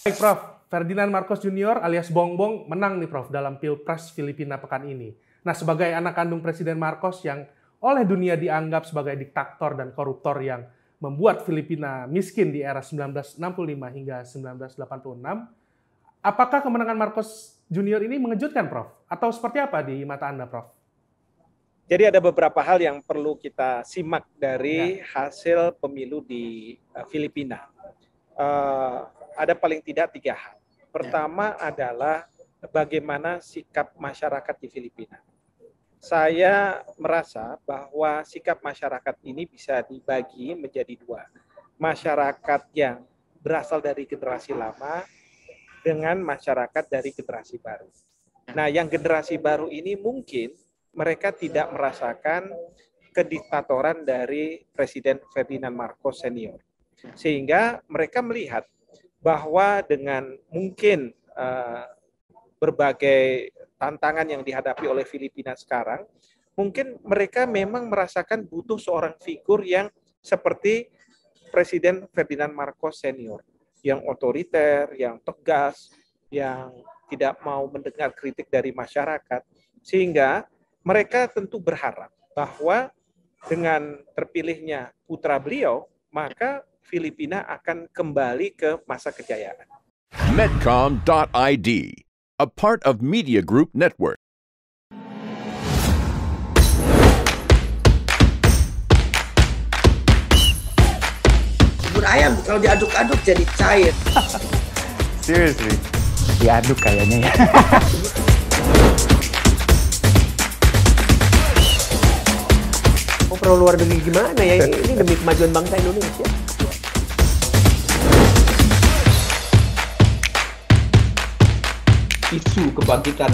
Baik Prof, Ferdinand Marcos Junior alias Bongbong menang nih Prof dalam Pilpres Filipina pekan ini. Nah, sebagai anak kandung Presiden Marcos yang oleh dunia dianggap sebagai diktator dan koruptor yang membuat Filipina miskin di era 1965 hingga 1986, apakah kemenangan Marcos Junior ini mengejutkan Prof? Atau seperti apa di mata Anda Prof? Jadi ada beberapa hal yang perlu kita simak dari hasil pemilu di Filipina. Ada paling tidak tiga hal. Pertama adalah bagaimana sikap masyarakat di Filipina. Saya merasa bahwa sikap masyarakat ini bisa dibagi menjadi dua. Masyarakat yang berasal dari generasi lama dengan masyarakat dari generasi baru. Nah, yang generasi baru ini mungkin mereka tidak merasakan kediktatoran dari Presiden Ferdinand Marcos Senior. Sehingga mereka melihat bahwa dengan mungkin berbagai tantangan yang dihadapi oleh Filipina sekarang, mungkin mereka memang merasakan butuh seorang figur yang seperti Presiden Ferdinand Marcos Senior, yang otoriter, yang tegas, yang tidak mau mendengar kritik dari masyarakat. Sehingga mereka tentu berharap bahwa dengan terpilihnya putra beliau, maka Filipina akan kembali ke masa kejayaan. Medcom.ID, a part of Media Group Network. Bubur ayam kalau diaduk-aduk jadi cair. Seriously, diaduk kayaknya ya. Pro luar negeri gimana ya, ini demi kemajuan bangsa Indonesia. Isu kebangkitan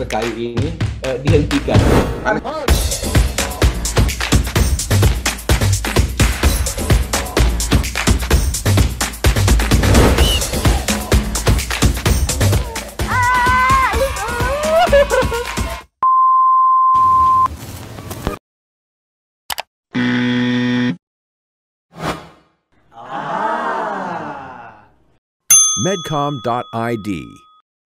PKI ini dihentikan. Medcom.ID,